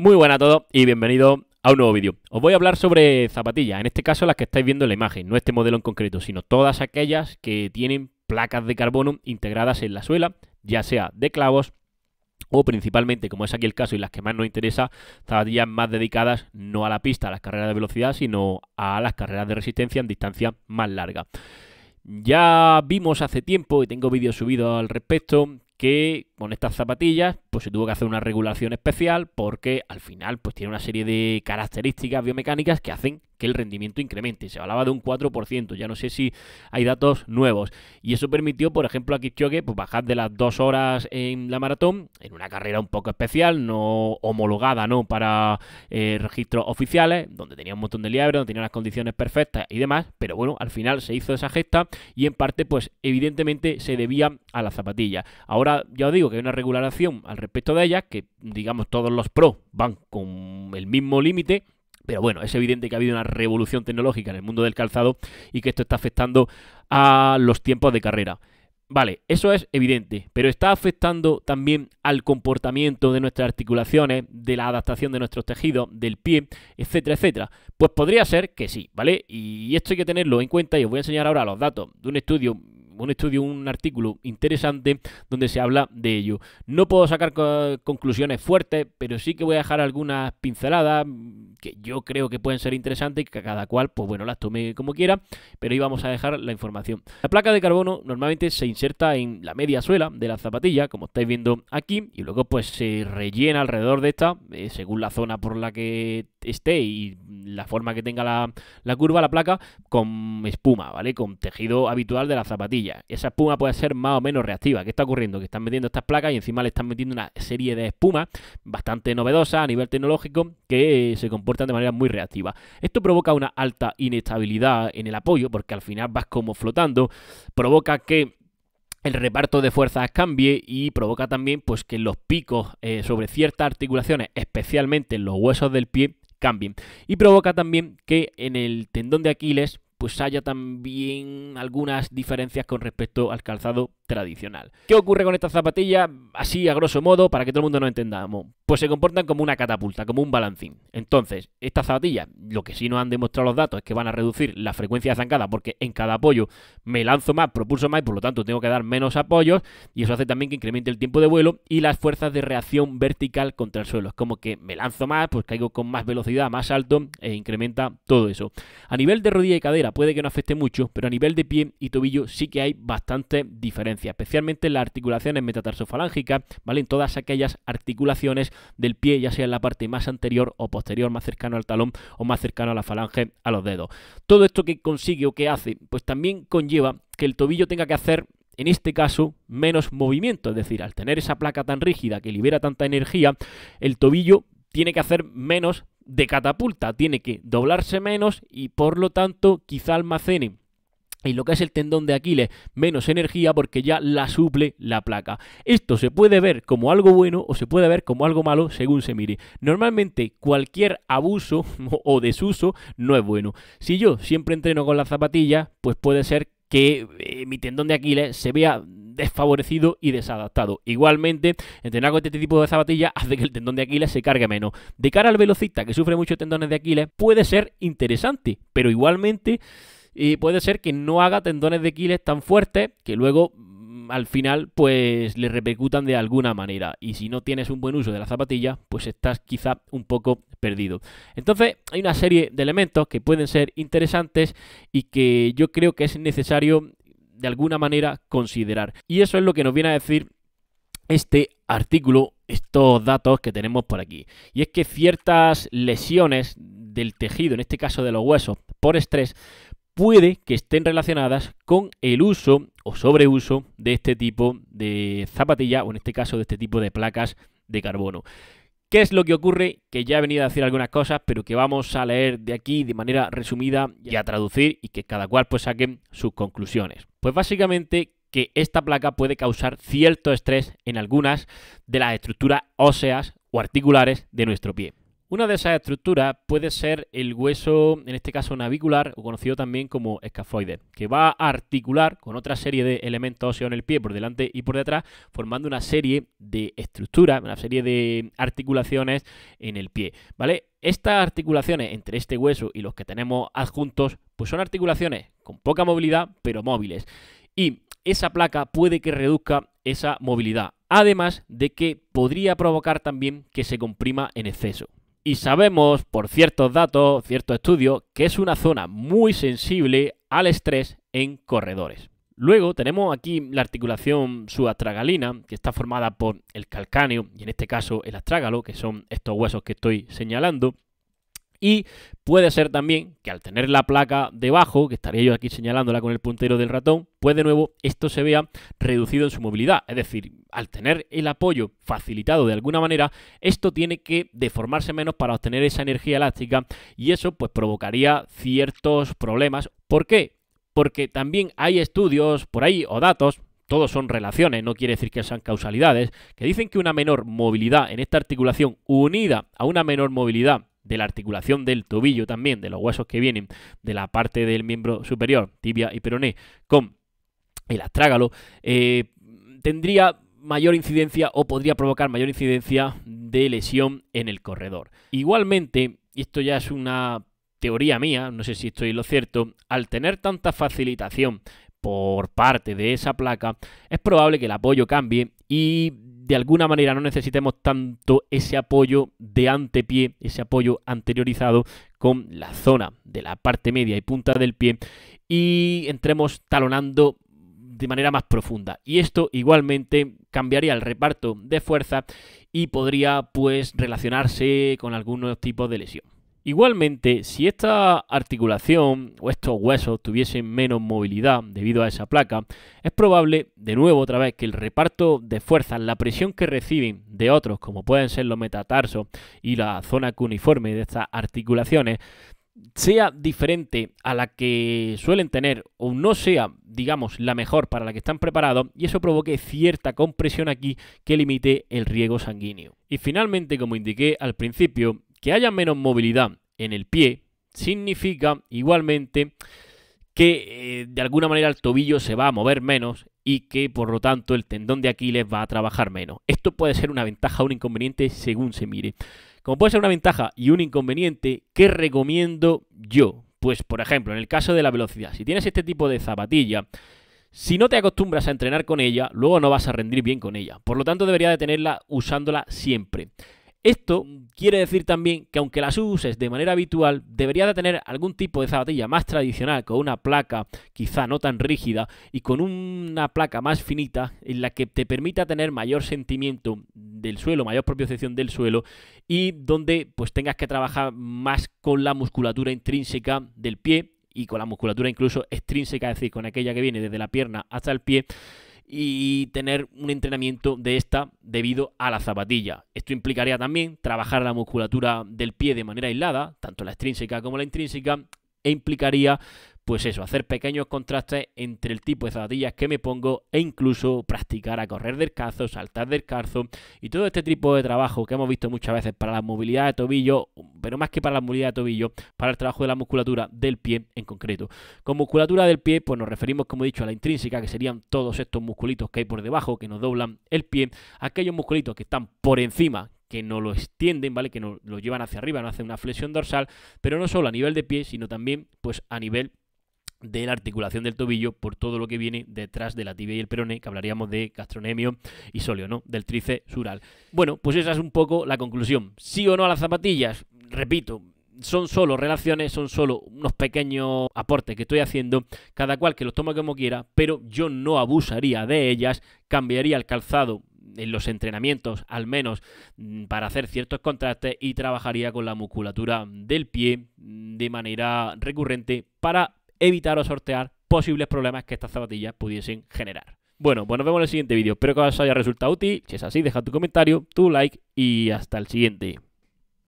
Muy buenas a todos y bienvenidos a un nuevo vídeo. Os voy a hablar sobre zapatillas, en este caso las que estáis viendo en la imagen, no este modelo en concreto, sino todas aquellas que tienen placas de carbono integradas en la suela, ya sea de clavos o principalmente, como es aquí el caso y las que más nos interesa, zapatillas más dedicadas no a la pista, a las carreras de velocidad, sino a las carreras de resistencia en distancias más largas. Ya vimos hace tiempo, y tengo vídeos subidos al respecto, que con estas zapatillas pues se tuvo que hacer una regulación especial porque al final pues tiene una serie de características biomecánicas que hacen que el rendimiento incremente. Se hablaba de un 4%, ya no sé si hay datos nuevos. Y eso permitió, por ejemplo, a Kipchoge pues bajar de las 2 horas en la maratón, en una carrera un poco especial, no homologada, ¿no?, para registros oficiales, donde tenía un montón de liebres, donde tenía unas condiciones perfectas y demás. Pero bueno, al final se hizo esa gesta y en parte pues evidentemente se debía a las zapatillas. Ahora ya os digo que hay una regulación al respecto de ellas, que digamos todos los pros van con el mismo límite, pero bueno, es evidente que ha habido una revolución tecnológica en el mundo del calzado y que esto está afectando a los tiempos de carrera. Vale, eso es evidente, pero está afectando también al comportamiento de nuestras articulaciones, de la adaptación de nuestros tejidos, del pie, etcétera, etcétera. Pues podría ser que sí, ¿vale? Y esto hay que tenerlo en cuenta y os voy a enseñar ahora los datos de un artículo interesante donde se habla de ello. No puedo sacar conclusiones fuertes, pero sí que voy a dejar algunas pinceladas que yo creo que pueden ser interesantes y que cada cual, pues bueno, las tome como quiera, pero ahí vamos a dejar la información. La placa de carbono normalmente se inserta en la media suela de la zapatilla, como estáis viendo aquí, y luego pues se rellena alrededor de esta, según la zona por la que esté y la forma que tenga la curva, la placa, con espuma, ¿vale? Con tejido habitual de la zapatilla. Esa espuma puede ser más o menos reactiva. ¿Qué está ocurriendo? Que están metiendo estas placas y encima le están metiendo una serie de espumas bastante novedosas a nivel tecnológico que se comportan de manera muy reactiva. Esto provoca una alta inestabilidad en el apoyo porque al final vas como flotando, provoca que el reparto de fuerzas cambie y provoca también pues que los picos sobre ciertas articulaciones, especialmente en los huesos del pie, cambien. Y provoca también que en el tendón de Aquiles pues haya también algunas diferencias con respecto al calzado tradicional. ¿Qué ocurre con estas zapatillas? Así, a grosso modo, para que todo el mundo nos entendamos. Pues se comportan como una catapulta, como un balancín. Entonces, estas zapatillas, lo que sí nos han demostrado los datos es que van a reducir la frecuencia de zancada porque en cada apoyo me lanzo más, propulso más y por lo tanto tengo que dar menos apoyos, y eso hace también que incremente el tiempo de vuelo y las fuerzas de reacción vertical contra el suelo. Es como que me lanzo más, pues caigo con más velocidad, más alto, e incrementa todo eso. A nivel de rodilla y cadera puede que no afecte mucho, pero a nivel de pie y tobillo sí que hay bastantes diferencias, especialmente en las articulaciones metatarsofalángicas, ¿vale? En todas aquellas articulaciones del pie, ya sea en la parte más anterior o posterior, más cercano al talón o más cercano a la falange, a los dedos. Todo esto que consigue o que hace, pues también conlleva que el tobillo tenga que hacer, en este caso, menos movimiento. Es decir, al tener esa placa tan rígida que libera tanta energía, el tobillo tiene que hacer menos de catapulta, tiene que doblarse menos y por lo tanto quizá almacene en lo que es el tendón de Aquiles menos energía porque ya la suple la placa. Esto se puede ver como algo bueno o se puede ver como algo malo según se mire. Normalmente cualquier abuso o desuso no es bueno. Si yo siempre entreno con las zapatillas, pues puede ser que mi tendón de Aquiles se vea desfavorecido y desadaptado. Igualmente, entrenar con este tipo de zapatillas hace que el tendón de Aquiles se cargue menos. De cara al velocista que sufre muchos tendones de Aquiles puede ser interesante, pero igualmente puede ser que no haga tendones de Aquiles tan fuertes que luego al final pues le repercutan de alguna manera, y si no tienes un buen uso de la zapatilla pues estás quizá un poco perdido. Entonces hay una serie de elementos que pueden ser interesantes y que yo creo que es necesario de alguna manera considerar, y eso es lo que nos viene a decir este artículo, estos datos que tenemos por aquí, y es que ciertas lesiones del tejido, en este caso de los huesos, por estrés puede que estén relacionadas con el uso o sobreuso de este tipo de zapatilla, o en este caso de este tipo de placas de carbono. ¿Qué es lo que ocurre? Que ya he venido a decir algunas cosas, pero que vamos a leer de aquí de manera resumida y a traducir, y que cada cual pues saque sus conclusiones. Pues básicamente que esta placa puede causar cierto estrés en algunas de las estructuras óseas o articulares de nuestro pie. Una de esas estructuras puede ser el hueso, en este caso navicular, o conocido también como escafoides, que va a articular con otra serie de elementos óseos en el pie por delante y por detrás, formando una serie de estructuras, una serie de articulaciones en el pie, ¿vale? Estas articulaciones entre este hueso y los que tenemos adjuntos, pues son articulaciones con poca movilidad, pero móviles. Y esa placa puede que reduzca esa movilidad, además de que podría provocar también que se comprima en exceso. Y sabemos por ciertos datos, ciertos estudios, que es una zona muy sensible al estrés en corredores. Luego tenemos aquí la articulación subastragalina, que está formada por el calcáneo y en este caso el astrágalo, que son estos huesos que estoy señalando. Y puede ser también que al tener la placa debajo, que estaría yo aquí señalándola con el puntero del ratón, pues de nuevo esto se vea reducido en su movilidad. Es decir, al tener el apoyo facilitado de alguna manera, esto tiene que deformarse menos para obtener esa energía elástica y eso pues provocaría ciertos problemas. ¿Por qué? Porque también hay estudios por ahí o datos, todos son relaciones, no quiere decir que sean causalidades, que dicen que una menor movilidad en esta articulación unida a una menor movilidad de la articulación del tobillo también, de los huesos que vienen de la parte del miembro superior, tibia y peroné, con el astrágalo, tendría mayor incidencia o podría provocar mayor incidencia de lesión en el corredor. Igualmente, y esto ya es una teoría mía, no sé si estoy en lo cierto, al tener tanta facilitación por parte de esa placa, es probable que el apoyo cambie y de alguna manera no necesitemos tanto ese apoyo de antepié, ese apoyo anteriorizado con la zona de la parte media y punta del pie y entremos talonando de manera más profunda. Y esto igualmente cambiaría el reparto de fuerza y podría pues relacionarse con algunos tipos de lesión. Igualmente, si esta articulación o estos huesos tuviesen menos movilidad debido a esa placa, es probable, de nuevo otra vez, que el reparto de fuerzas, la presión que reciben de otros, como pueden ser los metatarsos y la zona cuneiforme de estas articulaciones, sea diferente a la que suelen tener o no sea, digamos, la mejor para la que están preparados y eso provoque cierta compresión aquí que limite el riego sanguíneo. Y finalmente, como indiqué al principio, que haya menos movilidad en el pie significa igualmente que de alguna manera el tobillo se va a mover menos y que por lo tanto el tendón de Aquiles va a trabajar menos. Esto puede ser una ventaja o un inconveniente según se mire. Como puede ser una ventaja y un inconveniente, ¿qué recomiendo yo? Pues por ejemplo, en el caso de la velocidad, si tienes este tipo de zapatilla, si no te acostumbras a entrenar con ella, luego no vas a rendir bien con ella. Por lo tanto deberías de tenerla usándola siempre. Esto quiere decir también que aunque las uses de manera habitual, deberías de tener algún tipo de zapatilla más tradicional, con una placa quizá no tan rígida y con una placa más finita en la que te permita tener mayor sentimiento del suelo, mayor propiocepción del suelo y donde pues tengas que trabajar más con la musculatura intrínseca del pie y con la musculatura incluso extrínseca, es decir, con aquella que viene desde la pierna hasta el pie, y tener un entrenamiento de esta debido a la zapatilla. Esto implicaría también trabajar la musculatura del pie de manera aislada, tanto la extrínseca como la intrínseca, e implicaría, pues eso, hacer pequeños contrastes entre el tipo de zapatillas que me pongo e incluso practicar a correr descalzo, saltar descalzo y todo este tipo de trabajo que hemos visto muchas veces para la movilidad de tobillo, pero más que para la movilidad de tobillo, para el trabajo de la musculatura del pie en concreto. Con musculatura del pie, pues nos referimos, como he dicho, a la intrínseca, que serían todos estos musculitos que hay por debajo, que nos doblan el pie, aquellos musculitos que están por encima, que no lo extienden, ¿vale? Que no lo llevan hacia arriba, no hacen una flexión dorsal, pero no solo a nivel de pie, sino también pues a nivel de la articulación del tobillo por todo lo que viene detrás de la tibia y el peroné, que hablaríamos de gastrocnemio y sóleo, ¿no? Del tríceps sural. Bueno, pues esa es un poco la conclusión. ¿Sí o no a las zapatillas? Repito, son solo relaciones, son solo unos pequeños aportes que estoy haciendo, cada cual que los toma como quiera, pero yo no abusaría de ellas, cambiaría el calzado en los entrenamientos, al menos para hacer ciertos contrastes, y trabajaría con la musculatura del pie de manera recurrente para evitar o sortear posibles problemas que estas zapatillas pudiesen generar. Bueno, pues nos vemos en el siguiente vídeo. Espero que os haya resultado útil. Si es así, deja tu comentario, tu like y hasta el siguiente.